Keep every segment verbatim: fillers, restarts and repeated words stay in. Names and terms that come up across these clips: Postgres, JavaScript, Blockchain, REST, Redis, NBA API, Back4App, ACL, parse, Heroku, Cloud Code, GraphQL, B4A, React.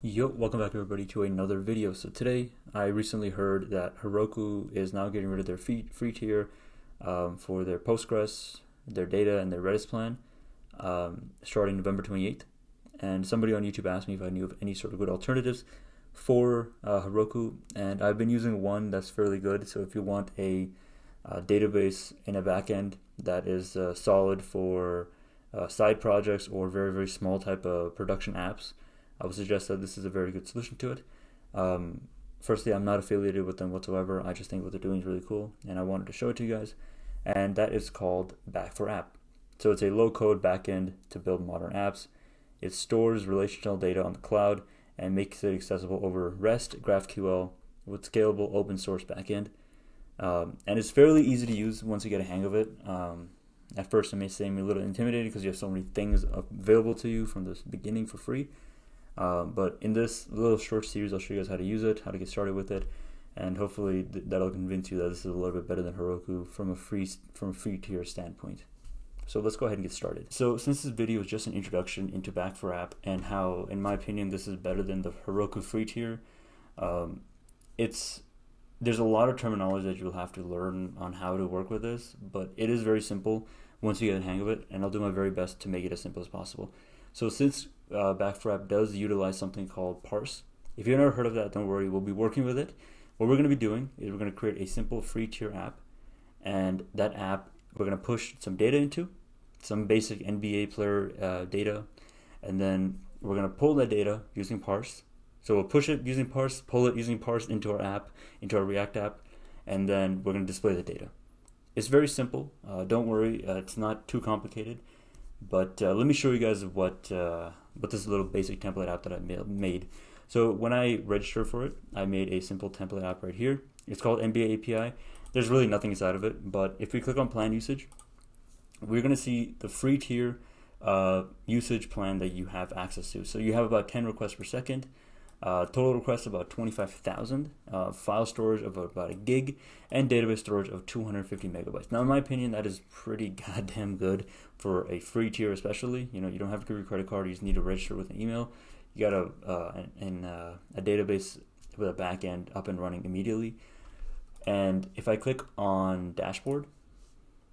Yo, welcome back everybody to another video. So today I recently heard that Heroku is now getting rid of their free, free tier um, for their Postgres, their data, and their Redis plan um, starting November twenty-eighth. And somebody on YouTube asked me if I knew of any sort of good alternatives for uh, Heroku, and I've been using one that's fairly good. So if you want a, a database in a backend that is uh, solid for uh, side projects or very, very small type of production apps, I would suggest that this is a very good solution to it. Um, firstly, I'm not affiliated with them whatsoever. I just think what they're doing is really cool, and I wanted to show it to you guys. And that is called Back four App. So it's a low-code backend to build modern apps. It stores relational data on the cloud and makes it accessible over REST, GraphQL, with scalable open-source backend. Um, and it's fairly easy to use once you get a hang of it. Um, at first, it may seem a little intimidating because you have so many things available to you from the beginning for free. Uh, but in this little short series, I'll show you guys how to use it, how to get started with it, and hopefully th that'll convince you that this is a little bit better than Heroku from a free from a free tier standpoint. So let's go ahead and get started. So since this video is just an introduction into Back four App and how, in my opinion, this is better than the Heroku free tier, um, it's there's a lot of terminology that you'll have to learn on how to work with this, but it is very simple once you get the hang of it, and I'll do my very best to make it as simple as possible. So since Uh, Back four App does utilize something called parse. If you've never heard of that, don't worry, we'll be working with it. What we're going to be doing is we're going to create a simple free tier app, and that app we're going to push some data into, some basic N B A player uh, data, and then we're going to pull that data using parse. So we'll push it using parse, pull it using parse into our app, into our React app, and then we're going to display the data. It's very simple. Uh, don't worry, uh, it's not too complicated. But uh, let me show you guys what uh, what this little basic template app that I made. So when I registered for it, I made a simple template app right here. It's called N B A A P I. There's really nothing inside of it, but if we click on plan usage, we're going to see the free tier uh, usage plan that you have access to. So you have about ten requests per second, uh, total requests about twenty-five thousand, uh, file storage of about a gig, and database storage of two hundred fifty megabytes. Now, in my opinion, that is pretty goddamn good for a free tier, especially. You know, you don't have to give your credit card. You just need to register with an email. You got a uh, and uh, a database with a backend up and running immediately. And if I click on dashboard,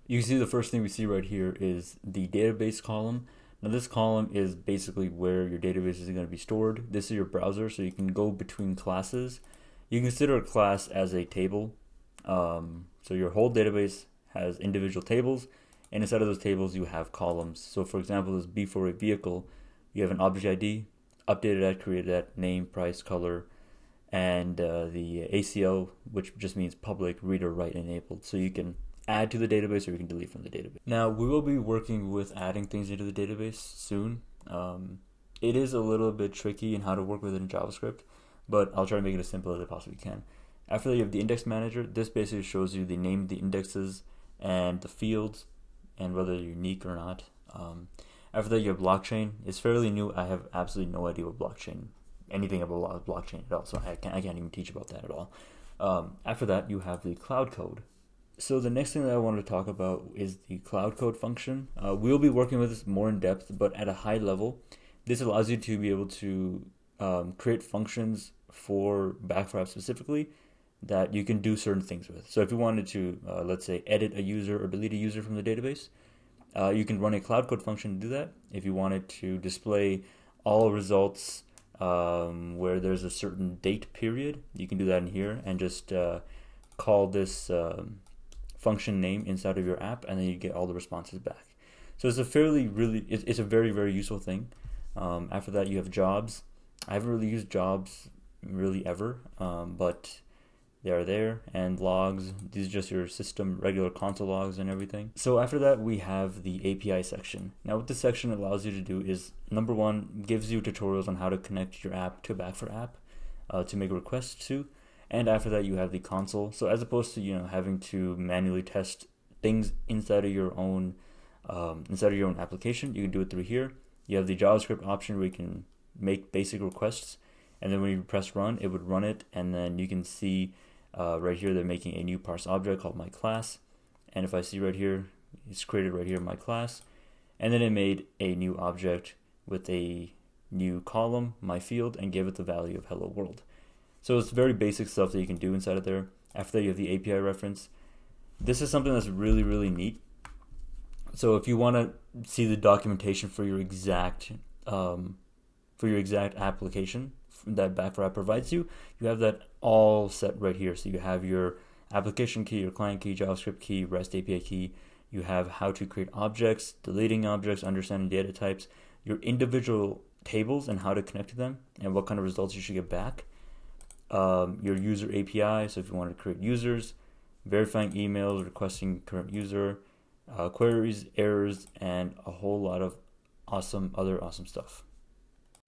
you can see the first thing we see right here is the database column. Now, this column is basically where your database is going to be stored. This is your browser, so you can go between classes. You can consider a class as a table. Um, so your whole database has individual tables, and inside of those tables, you have columns. So for example, this B four A vehicle, you have an object I D, updated at, created at, name, price, color, and uh, the A C L, which just means public reader write enabled. So you can add to the database or you can delete from the database. Now, we will be working with adding things into the database soon. Um, it is a little bit tricky in how to work with it in JavaScript, but I'll try to make it as simple as I possibly can. After that, you have the index manager. This basically shows you the name of the indexes and the fields, and whether they're unique or not. Um, after that, you have blockchain. It's fairly new. I have absolutely no idea what blockchain, anything about blockchain at all, so I can't, I can't even teach about that at all. Um, after that, you have the cloud code. So the next thing that I wanted to talk about is the cloud code function. Uh, we'll be working with this more in depth, but at a high level, this allows you to be able to um, create functions for Back four App specifically that you can do certain things with. So if you wanted to, uh, let's say, edit a user or delete a user from the database, uh, you can run a cloud code function to do that. If you wanted to display all results um, where there's a certain date period, you can do that in here and just uh, call this um, function name inside of your app, and then you get all the responses back. So it's a fairly, really, it's, it's a very, very useful thing. Um, after that, you have jobs. I haven't really used jobs really ever, um, but they are there, and logs. These are just your system, regular console logs and everything. So after that, we have the A P I section. Now, what this section allows you to do is, number one, gives you tutorials on how to connect your app to Back four App uh, to make requests to. And after that, you have the console. So as opposed to, you know, having to manually test things inside of your own, um, inside of your own application, you can do it through here. You have the JavaScript option where you can make basic requests. And then when you press run, it would run it. And then you can see Uh, right here, they're making a new parse object called my class. And if I see right here, it's created right here, my class. And then it made a new object with a new column, my field, and give it the value of hello world. So it's very basic stuff that you can do inside of there. After that, you have the A P I reference. This is something that's really, really neat. So if you want to see the documentation for your exact um, for your exact application that Back four App provides you, you have that all set right here. So you have your application key, your client key, JavaScript key, REST A P I key. You have how to create objects, deleting objects, understanding data types, your individual tables and how to connect to them, and what kind of results you should get back. Um, your user A P I, so if you want to create users, verifying emails, requesting current user, uh, queries, errors, and a whole lot of awesome other awesome stuff.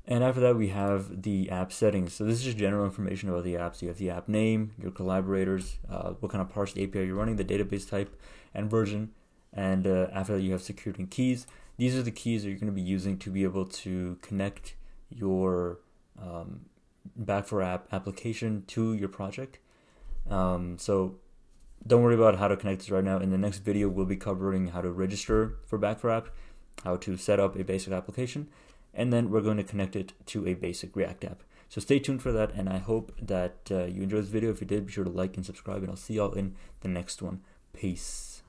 And after that, we have the app settings. So this is just general information about the app. So you have the app name, your collaborators, uh, what kind of parsed A P I you're running, the database type and version. And uh, after that, you have security and keys. These are the keys that you're going to be using to be able to connect your um, Back four App application to your project. Um, so don't worry about how to connect this right now. In the next video, we'll be covering how to register for Back four App, how to set up a basic application, and then we're going to connect it to a basic React app. So stay tuned for that, and I hope that uh, you enjoyed this video. If you did, be sure to like and subscribe, and I'll see y'all in the next one. Peace.